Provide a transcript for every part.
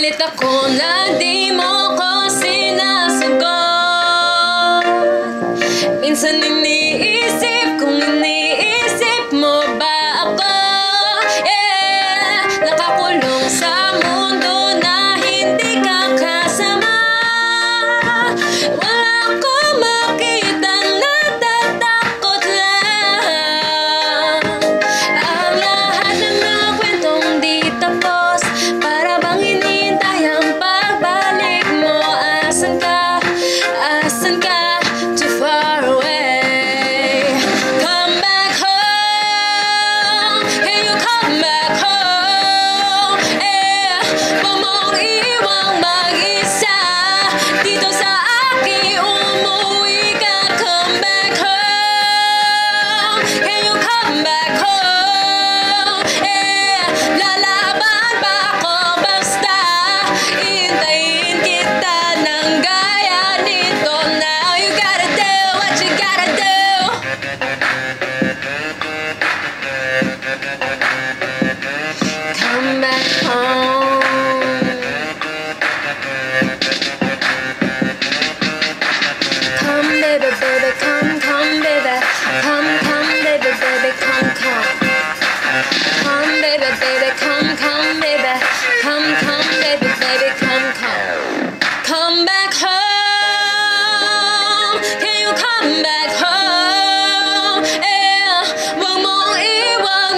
Nagagalit ako na di mo ko sinasagot. Minsan iniisip kung iniisip mo ba ako. Yeah, nakakulong sa mundo na hindi ka kasama. Wala akong makita, natatakot lang. Ang lahat ng mga kwentong di tapos, para bang hinihintay ang pagbalik mo. Asan ka? Asan ka? Too far away. Come back home. Can you come back home? Eh, huwag mong iwang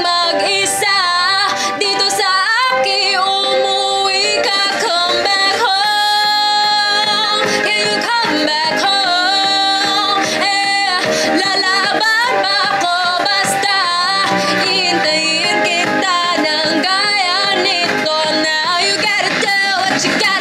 mag-isa dito sa akin. What you got?